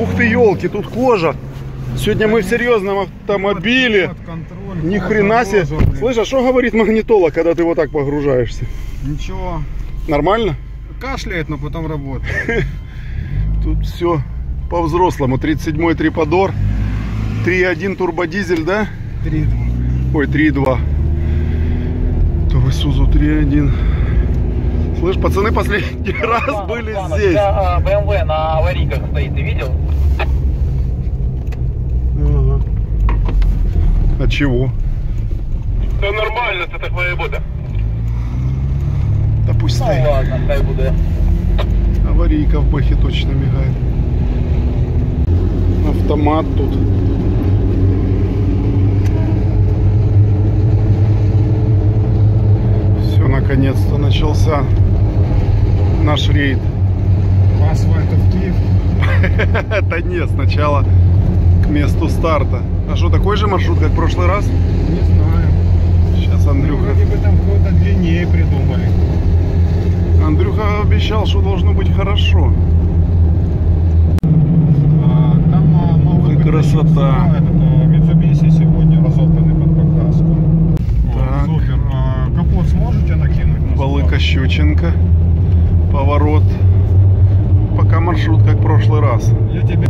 Ух ты, елки, тут кожа. Сегодня мы в серьезном автомобиле. Ни хрена себе. Слышь, а что говорит магнитола, когда ты вот так погружаешься? Ничего. Нормально? Кашляет, но потом работает. Тут все по-взрослому. 37-й Trepador. 3.1 турбодизель, да? 3.2. Ой, 3.2. То вы Сузу 3.1. Слышь, пацаны последний раз были здесь. BMW на аварийках стоит, ты видел? А чего? Да нормально, это такая вода. Да пусть стоит. Ну ладно, хай будет. Аварийка в бэхе точно мигает. Автомат тут. Все, наконец-то начался наш рейд. Асфальтов клиф. Да нет, сначала к месту старта. А что, такой же маршрут, как в прошлый раз? Не знаю. Сейчас Андрюха... Ну, вроде бы там кого-то длиннее придумали. Андрюха обещал, что должно быть хорошо. А, там могут быть... Красота. Мицубиси сегодня разобранный под покраску. Так. О, супер. А капот сможете накинуть? Балыка-щученко. Поворот. Пока маршрут, как в прошлый раз. Я тебе...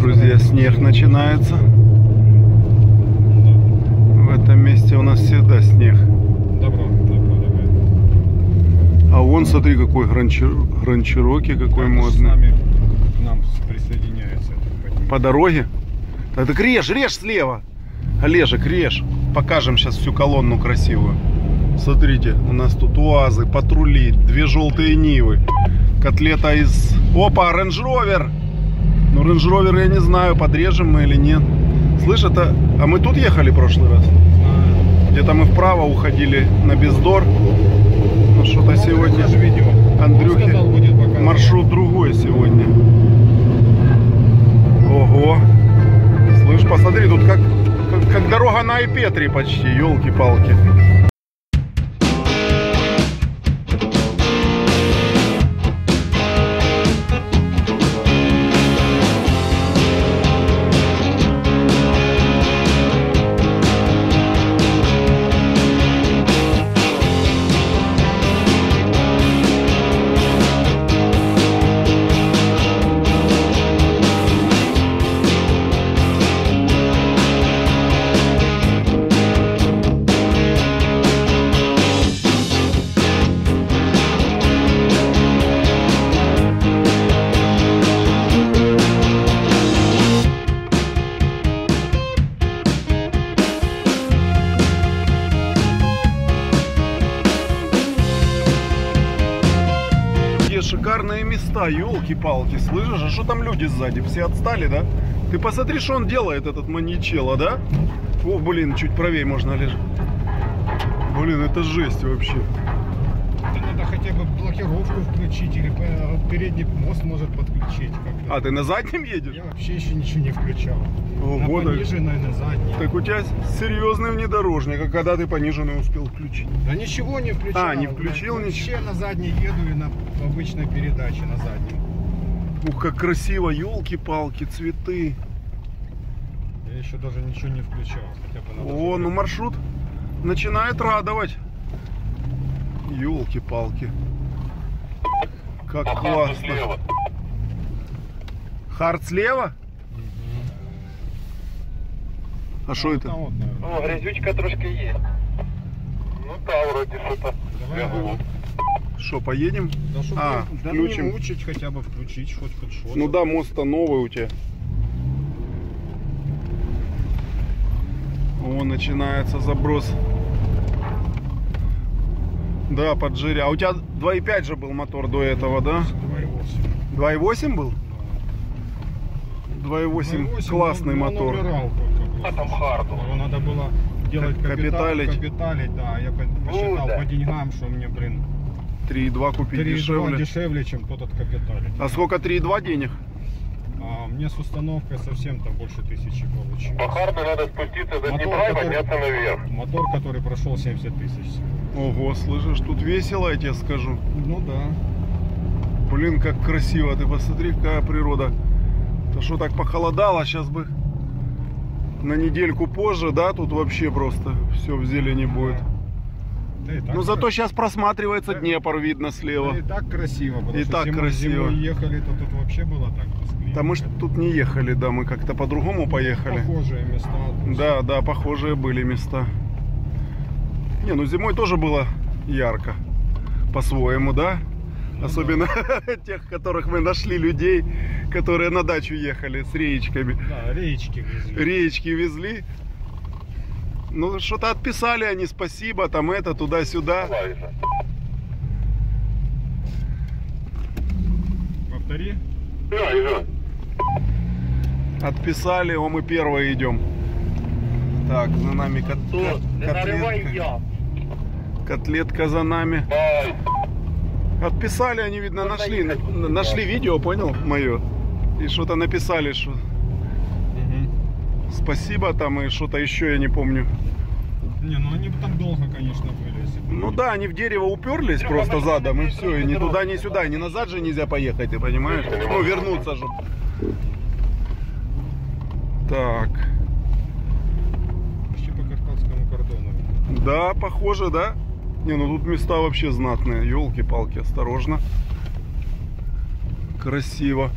Друзья, снег начинается. В этом месте у нас всегда снег. Добро, добро, добро. А вон, смотри, какой Гранд Чероки, какой модный. С нами, к нам присоединяется. По дороге? Так, так режь, режь слева. Олежек, режь. Покажем сейчас всю колонну красивую. Смотрите, у нас тут УАЗы, патрули, две желтые Нивы. Котлета из... Опа, Рендж Ровер! Ну, Рендж Ровер я не знаю, подрежем мы или нет. Слышь, это... А мы тут ехали в прошлый раз? Где-то мы вправо уходили на бездор. Ну, что-то сегодня... Андрюхе маршрут другой сегодня. Ого. Слышь, посмотри, тут как дорога на Ай-Петри почти, елки-палки. Шикарные места, елки-палки, слышишь? А что там люди сзади? Все отстали, да? Ты посмотри, что он делает, этот маньячело, да? О, блин, чуть правее можно лежать. Блин, это жесть вообще. Да надо хотя бы блокировку включить или передний мост может подключить. А ты на заднем едешь? Я вообще еще ничего не включал. Ого, на пониженной, на задней. Так у тебя серьезный внедорожник, а когда ты пониженную успел включить? Да ничего не включил. А, не включил ничего? Вообще на задней еду и на обычной передаче на заднем. Ух, как красиво, елки-палки, цветы. Я еще даже ничего не включал. Хотя бы надо. О, ну маршрут начинает радовать. Елки-палки. Как классно. Хард слева? А что это? Вот, о, грязючка трошки есть. Ну да, вроде что-то. Что, поедем? Да, а, да включим. Мучить, хотя бы включить хоть что-то. Ну да, мост-то новый у тебя. О, начинается заброс. Да, поджири. А у тебя 2.5 же был мотор до этого, да? 2.8. 2.8 был? 2.8 классный мотор. А там харду. Надо было делать капиталить, да. Я посчитал по деньгам, что мне, блин, 3.2 купить дешевле, чем тот от капиталить. А сколько 3.2 денег? А мне с установкой совсем там больше 1000 получилось. По харду надо спуститься за Днепра и подняться наверх. Мотор, который прошел 70 000. Ого, слышишь, тут весело, я тебе скажу. Ну да. Блин, как красиво, ты посмотри, какая природа. То что так похолодало, сейчас бы на недельку позже, да, тут вообще просто все в зелени будет. Да, ну зато сейчас просматривается, да, Днепр видно слева. Да, и так красиво, потому и что так красиво. Зимой ехали, то тут вообще было так тоскливо. Да мы же тут не ехали, да, мы как-то по-другому поехали. Похожие места. Да, да, похожие были места. Не, ну зимой тоже было ярко, по-своему, да? Ну, особенно да. Тех, которых мы нашли, людей, которые на дачу ехали с реечками. Да, реечки везли. Реечки везли. Ну, что-то отписали они, спасибо, там это, туда-сюда. Повтори. Отписали, о, мы первые идем. Так, за нами котлетка. Котлетка за нами. Отписали они, видно, нашли видео, понял, мое. И что-то написали, что... Спасибо там и что-то еще, я не помню. Не, ну они там долго, конечно, были. Ну да, они в дерево уперлись просто задом и все. И ни туда, ни сюда, ни назад же нельзя поехать, ты понимаешь? Ну, вернуться же. Так. Почти по Карпатскому кордону. Да, похоже, да? Не, ну тут места вообще знатные. Елки-палки, осторожно. Красиво.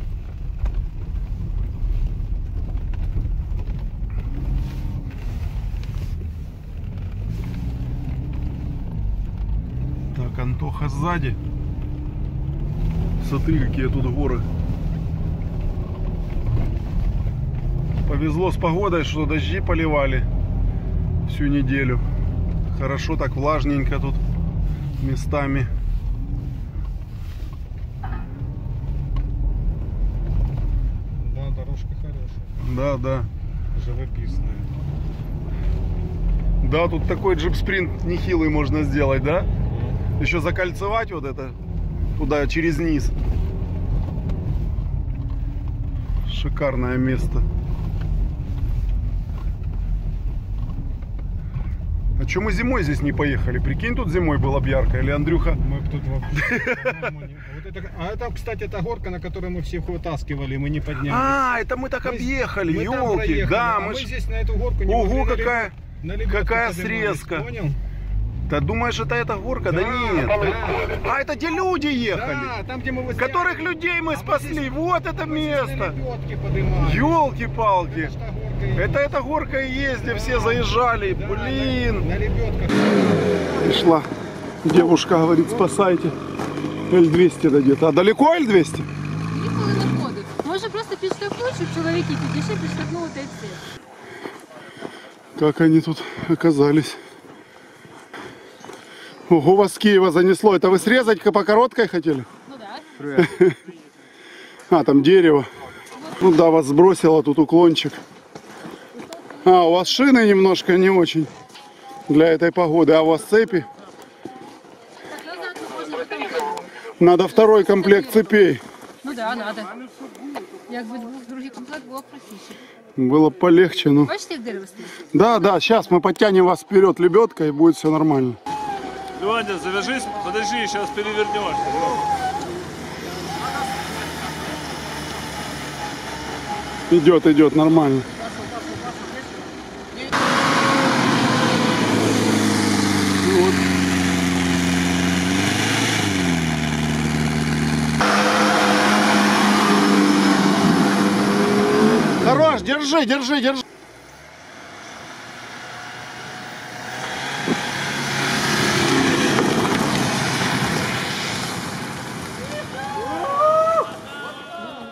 Антоха сзади. Смотри, какие тут горы. Повезло с погодой, что дожди поливали всю неделю. Хорошо так влажненько тут местами. Да, дорожка хорошая. Да, да. Живописная. Да, тут такой джип-спринт нехилый можно сделать, да? Еще закольцевать вот это туда через низ. Шикарное место. А че мы зимой здесь не поехали? Прикинь, тут зимой было бы ярко. Или, Андрюха? Мы тут вообще... А это, кстати, та горка, на которой мы всех вытаскивали, мы не подняли. А, это мы так объехали, елки. Да, мы здесь на эту горку не поехали. Ого, какая срезка. Понял? Ты думаешь, это эта горка? Да, да нет. Да. А это где люди ехали? Да, там, где мы которых людей мы спасли. Здесь, вот это место. Ёлки-палки. Это эта горка и есть, где да, все заезжали. Да, блин. На пришла. Девушка говорит, спасайте. Л-200 дойдет. А далеко Л-200? Можно просто перештовхнуть, чтобы человеки еще перештовхнули вот эти. Как они тут оказались? Ого, вас с Киева занесло. Это вы срезать по короткой хотели? Ну да. А, там дерево. Ну да, вас сбросило, тут уклончик. А, у вас шины немножко не очень для этой погоды. А у вас цепи? Надо второй комплект цепей. Ну да, надо. Как бы другой комплект был практически. Было полегче, ну. Да, да, сейчас мы подтянем вас вперед лебедкой и будет все нормально. Ваня, завяжись, подожди, сейчас перевернешь. Идет, идет, нормально. Вот. Хорош, держи, держи, держи.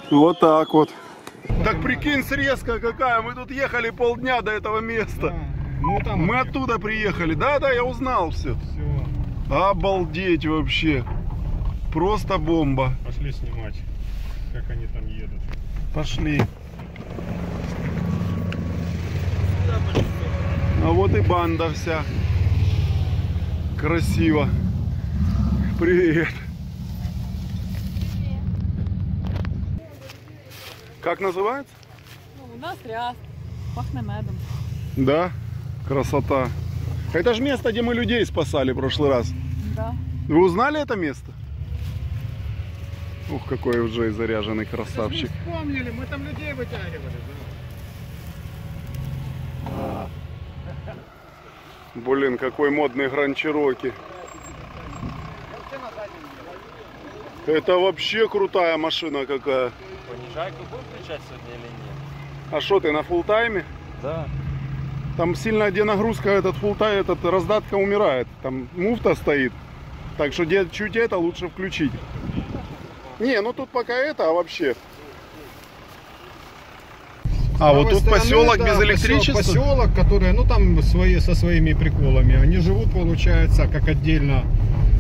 Вот так вот. Так прикинь, срезка какая. Мы тут ехали полдня до этого места. Ну, там мы оттуда приехали. Да-да, я узнал все. Обалдеть вообще. Просто бомба. Пошли снимать, как они там едут. Пошли. А вот и банда вся. Красиво. Привет. Как называется? Ну, у нас ряст. Пахнет медом. Да? Красота. Это же место, где мы людей спасали в прошлый раз. Да. Вы узнали это место? Ух, какой уже заряженный красавчик. Мы вспомнили, мы там людей вытягивали. Да? Блин, какой модный Гранд Чероки. Это вообще крутая машина какая. Понижайку будешь включать сегодня или нет? А что ты, на фулл-тайме? Да. Там сильно где нагрузка, этот фулл-тайм, этот раздатка умирает. Там муфта стоит. Так что чуть это лучше включить. Не, ну тут пока это, а вообще. А вот тут поселок без электричества? Поселок, который, ну там со своими приколами. Они живут, получается, как отдельно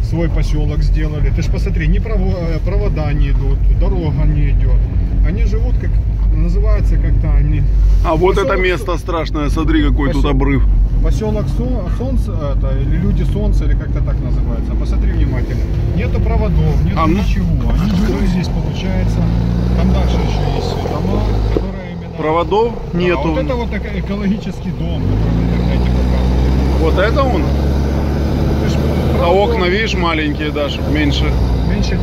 свой поселок сделали. Ты ж посмотри, ни провода не идут, дорога не идет. Они живут, как называется, как-то они... А поселок... вот это место страшное, смотри, какой тут обрыв. Поселок Солнце, это, или Люди Солнца, или как-то так называется. Посмотри внимательно. Нету проводов, нету ничего. Они живут здесь, получается. Там дальше еще есть дома, которые именно... Проводов нету. А вот это вот экологический дом, который в интернете показывают. Вот это он? А окна, видишь, маленькие даже, меньше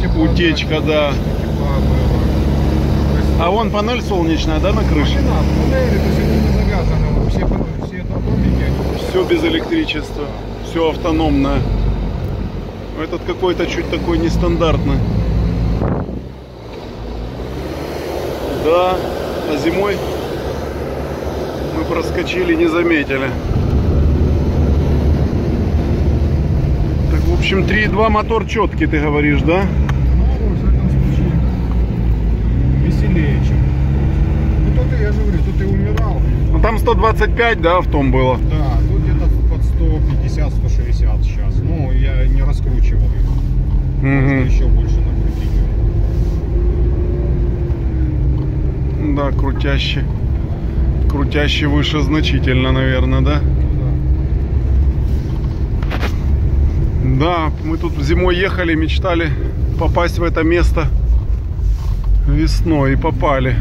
тепла, утечка, да. А вон панель солнечная, да, на крыше? Панели, то есть они не завязаны, все это домики. Все без электричества, все автономное. Этот какой-то чуть такой нестандартный. Да, а зимой мы проскочили, не заметили. В общем, 3.2 мотор четкий, ты говоришь, да? Ну, в этом случае веселее, чем. Ну, тут, я же говорю, тут и умирал. Ну, там 125, да, в том было? Да, тут где-то под 150-160 сейчас. Ну, я не раскручивал его. Угу. Еще больше накрутить. Да, крутящий. Крутящий выше значительно, наверное, да? Да, мы тут зимой ехали, мечтали попасть в это место весной и попали.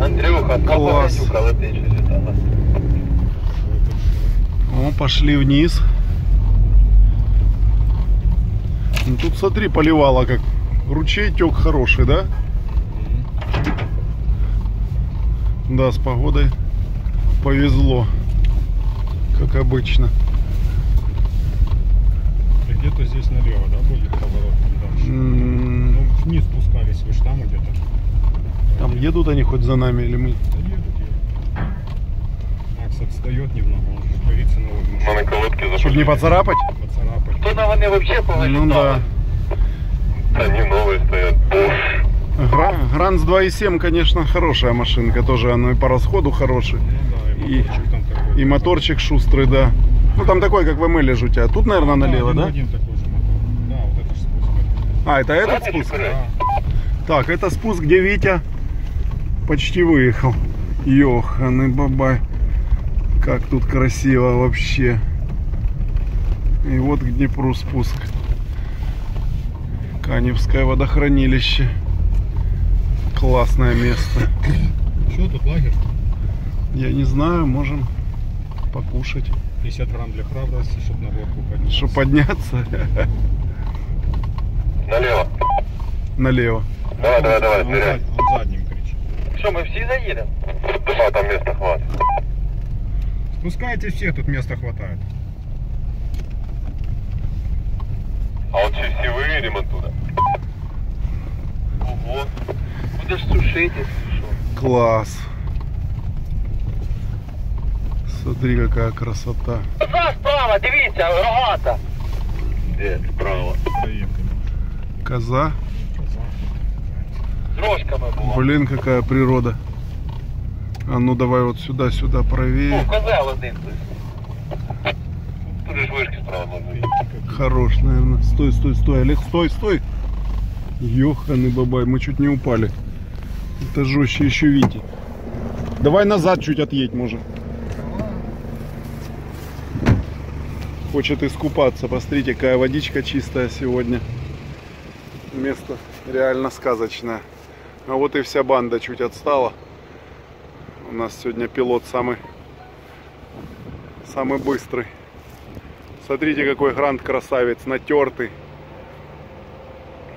Андрюха, класс. О, пошли вниз. Ну, тут, смотри, поливало как. Ручей тек хороший, да? Да, с погодой повезло, как обычно. Где-то здесь налево, да, будет поворот дальше? Ну, вниз спускались, вы же там где-то. Там едут они хоть за нами или мы? Да едут. Макс отстает немного, он же боится новой машины. Чтобы не поцарапать? Поцарапать. Кто на ванне вообще полетел? Ну да. Они новые стоят. Гранс 2.7, конечно, хорошая машинка тоже, она и по расходу хороший. Ну да, и моторчик там такой. И моторчик шустрый, да. Ну там такой, как в МЛ же у тебя. Тут, наверное, налево, да? Один такой же мотор. Да, вот это спуск. А, это этот спуск? Да. Так, это спуск, где Витя почти выехал. Ёханы бабай. Как тут красиво вообще. И вот к Днепру спуск. Каневское водохранилище. Классное место. Что тут лагерь? Я не знаю, можем покушать. 50 грамм для храбрости, чтобы на горку подняться. Чтобы подняться? Налево. Налево. Давай, давай, давай. Он задним кричит. Что, мы все заедем? Да, там места хватит. Спускайтесь все, тут места хватает. А вот все выверим оттуда. Ого. Куда ж сушить? Класс. Смотри, какая красота. За справа, дивіться, рогата. Где справа? Коза. С рожками была. Блин, какая природа. А ну давай вот сюда правее. Ну, коза один. Тут же вышки справа можно видеть. Хорош, наверное. Стой, Олег, стой. Ёханы бабай, мы чуть не упали. Это жестче еще Вити. Давай назад чуть отъедь, может. Хочет искупаться. Посмотрите, какая водичка чистая сегодня. Место реально сказочное. А вот и вся банда чуть отстала. У нас сегодня пилот самый быстрый. Смотрите, какой Гранд красавец, натертый.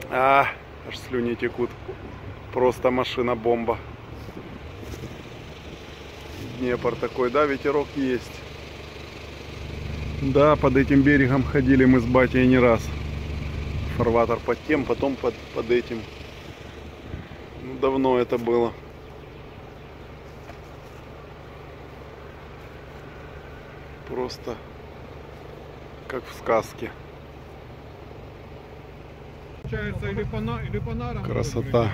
Аж слюни текут. Просто машина-бомба. Днепр такой, да, ветерок есть. Да, под этим берегом ходили мы с батей не раз. Фарватер под тем, потом под этим. Ну, давно это было. Просто как в сказке. Получается, или фонаром. Красота.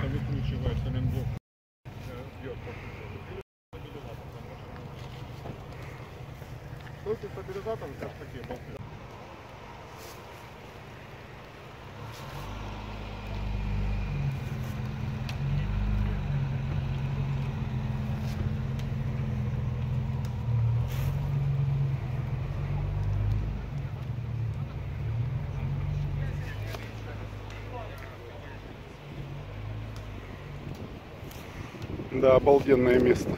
Да, обалденное место.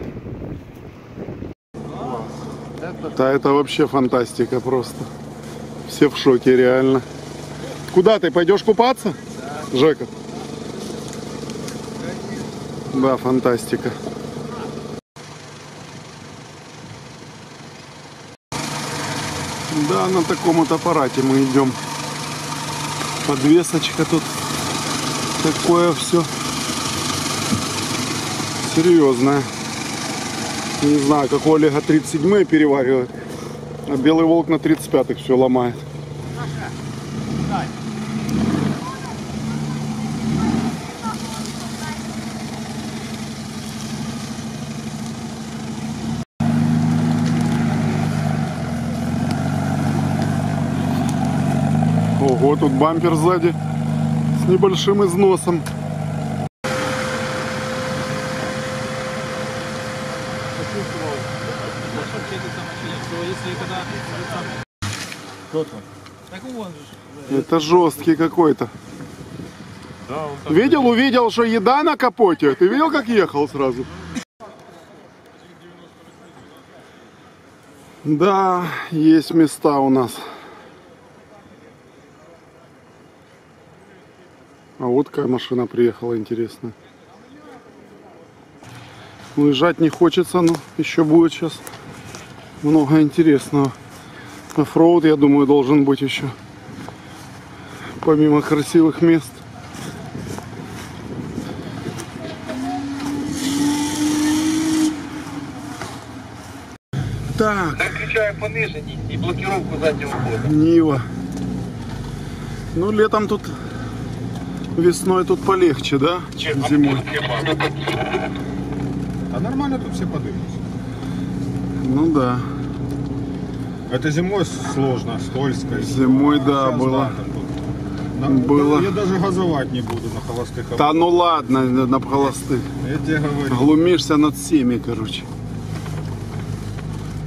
Да, это вообще фантастика просто. Все в шоке, реально. Куда ты? Пойдешь купаться? Да. Жека? Да, фантастика. Да, на таком вот аппарате мы идем. Подвесочка тут. Такое все. Серьезное. Не знаю, как у Олега 37-е переваривает, а Белый Волк на 35-х все ломает. Ого, тут бампер сзади с небольшим износом. Это жесткий какой-то. Да, видел, увидел, что еда на капоте. Ты видел, как ехал сразу? Да, есть места у нас. А вот какая машина приехала, интересно. Уезжать не хочется, но еще будет сейчас много интересного. Оффроуд, я думаю, должен быть еще, помимо красивых мест. Так. Отключаем понижение и блокировку заднего хода. Нива. Ну, летом тут, весной тут полегче, да, чем зимой? А нормально тут все подымутся. Ну да. Это зимой сложно, скользко. Зимой, да, было. Да, было. Я даже газовать не буду на холостых. Да ну ладно, на холостых. Я тебе говорю. Глумишься над всеми, короче.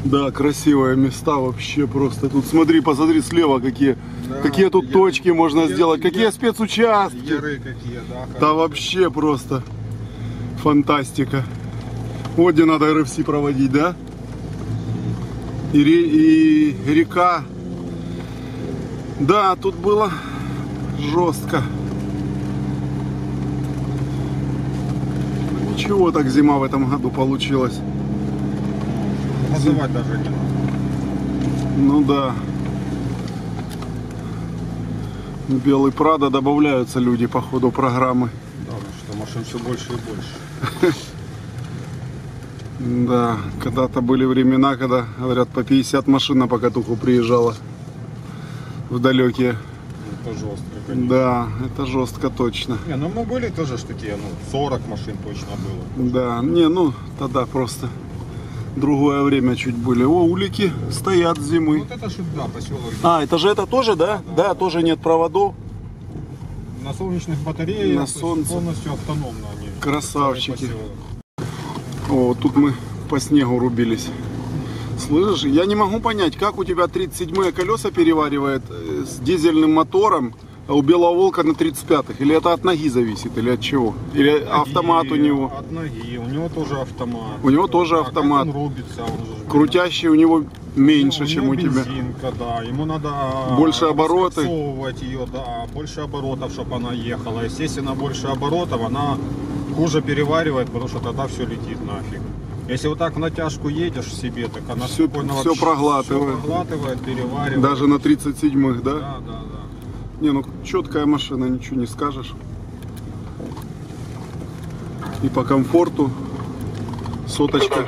Да, красивые места вообще просто. Тут смотри, посмотри слева, какие тут точки можно сделать. Какие спецучастки. Яры какие, да. Да вообще просто фантастика. Вот где надо РФС проводить, да? И река. Да, тут было жестко. Ничего, так зима в этом году получилась. Называть даже не надо. Ну да. В Белый Прадо добавляются люди по ходу программы. Да, потому что машин все больше и больше. Да, когда-то были времена, когда, говорят, по 50 машин на покатуху приезжало в далекие. Это жестко, конечно. Да, это жестко точно. Не, ну мы были тоже ж такие, ну, 40 машин точно было. Да, не, ну, тогда просто другое время чуть были. О, улики стоят зимы. Вот это же, да, поселок. А, это же это тоже, да? Да, да, тоже нет проводов. На солнечных батареях. На солнце. Полностью автономно они. Красавчики. О, тут мы по снегу рубились. Слышишь, я не могу понять, как у тебя 37-е колеса переваривает с дизельным мотором у Белого Волка на 35-х? Или это от ноги зависит, или от чего? Или автомат у него? От ноги, у него тоже автомат. У него тоже автомат. Он рубится, он крутящий у него меньше, чем у тебя. Бензинка, да, ему надо больше оборотов. Ее, да, больше оборотов, чтобы она ехала. Естественно, больше оборотов, она хуже переваривает, потому что тогда все летит нафиг. Если вот так в натяжку едешь себе, так она все проглатывает. Все проглатывает, переваривает. Даже на 37-х, да? Да, да, да. Не, ну четкая машина, ничего не скажешь. И по комфорту. Соточка.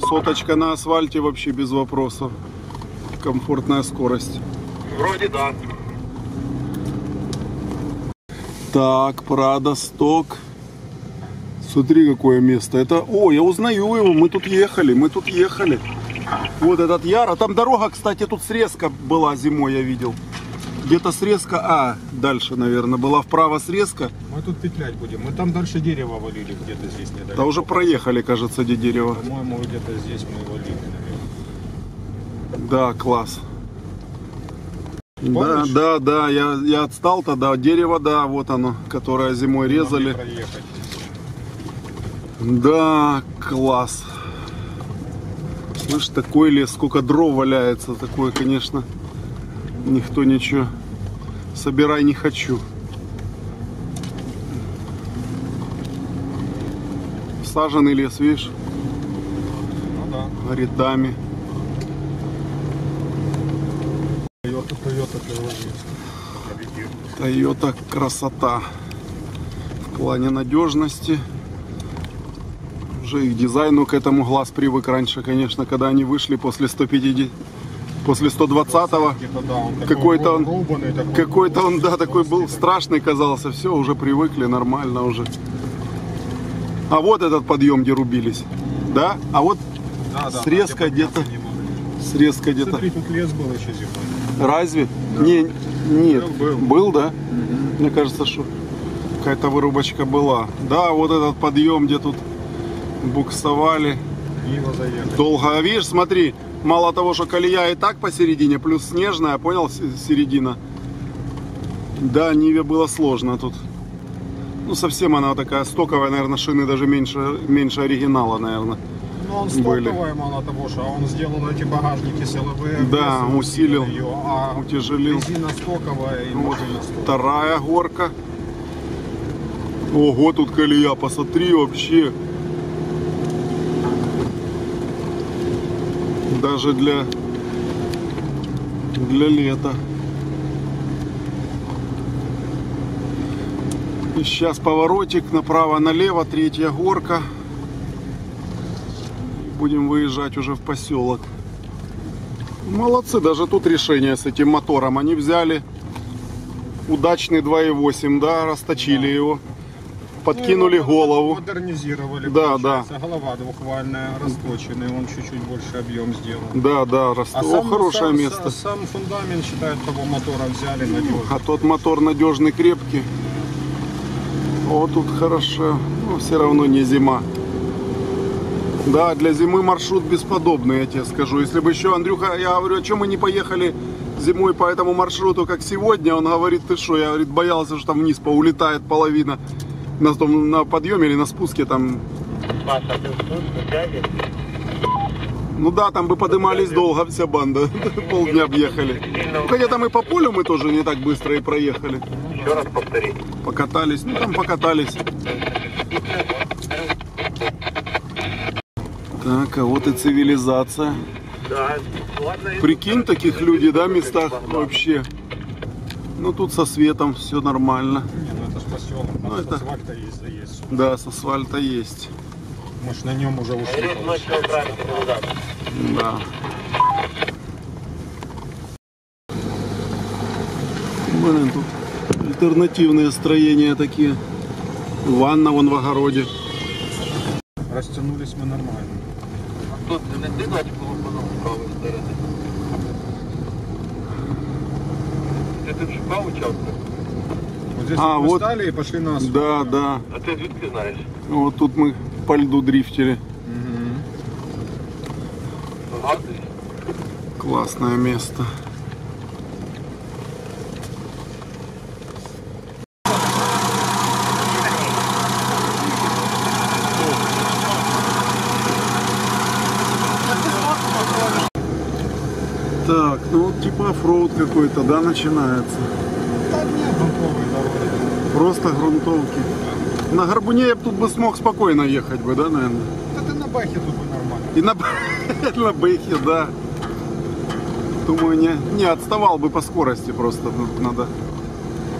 Соточка на асфальте вообще без вопросов. Комфортная скорость. Вроде да. Так, Prado-Stock. Смотри, какое место. Это, о, я узнаю его, мы тут ехали. Вот этот яр. А там дорога, кстати, тут срезка была зимой, я видел. Где-то срезка, дальше, наверное, была вправо срезка. Мы тут петлять будем. Мы там дальше дерево валили, где-то здесь недалеко. Да уже проехали, кажется, где дерево. По-моему, где-то здесь мы валили, наверное. Да, класс. Помнишь? Да, я отстал тогда. Дерево, да, вот оно, которое зимой резали. Да, класс. Слышь, такой лес, сколько дров валяется. Такое, конечно, никто ничего. Собирай не хочу. Саженный лес, видишь? Ну да. Рядами. Тойота, Тойота, красота. В плане надежности. Их дизайну к этому глаз привык раньше, конечно, когда они вышли после 150, после 120-го, какой-то он, да, такой был страшный, казался, все, уже привыкли, нормально уже. А вот этот подъем, где рубились, да? А вот срезка где-то, Смотри, тут лес был еще зимой. Разве? Да. Нет, был, да? Угу. Мне кажется, что какая-то вырубочка была. Да, вот этот подъем, где тут буксовали. Долго. А видишь, смотри, мало того, что колея и так посередине, плюс снежная, понял, середина. Да, Ниве было сложно тут. Ну, совсем она такая стоковая, наверное, шины даже меньше оригинала, наверное. Ну, он стоковая, мало того, что он сделал эти багажники с ЛВ. Да, усилил ее, утяжелил. Резина стоковая и вот вторая горка. Ого, тут колея, посмотри вообще. Даже для лета. И сейчас поворотик направо-налево, третья горка. Будем выезжать уже в поселок. Молодцы, даже тут решение с этим мотором. Они взяли удачный 2.8, да, расточили его. Подкинули голову. Модернизировали. Да, получается. Да. Голова двухвальная, расточенная. Он чуть-чуть больше объем сделал. Да, хорошее место. Сам фундамент, считают, того мотора взяли надежный. А тот мотор надежный, крепкий. О, тут хорошо. Но все равно не зима. Да, для зимы маршрут бесподобный, я тебе скажу. Если бы еще, Андрюха, я говорю, о чем мы не поехали зимой по этому маршруту, как сегодня. Он говорит, ты что? Я, говорит, боялся, что там вниз поулетает половина. На подъеме или на спуске там. Ну да, там бы поднимались долго, вся банда. Полдня объехали. Хотя там и по полю мы тоже не так быстро и проехали. Еще раз повтори. Покатались, покатались. Так, а вот и цивилизация. Прикинь, таких людей, да, местах вообще. Ну тут со светом все нормально. Ну, это... С асфальта есть. Да, с асфальта есть. Может, на нем уже ушли. Да. Блин, тут альтернативные строения такие. Ванна вон в огороде. Растянулись мы нормально. Это же паучатка. Здесь мы вот встали и пошли на асфальт. Да. А ты звідки знаешь? Вот тут мы по льду дрифтили. Угу. Классное место. типа оффроуд какой-то, да, начинается? Да нет, грунтовые дороги. Просто грунтовки. На горбуне я тут бы смог спокойно ехать бы, да, наверное? Да ты на бэхе тут бы нормально. И на бэхе, да. Думаю, не отставал бы по скорости, просто тут надо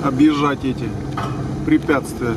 объезжать эти препятствия.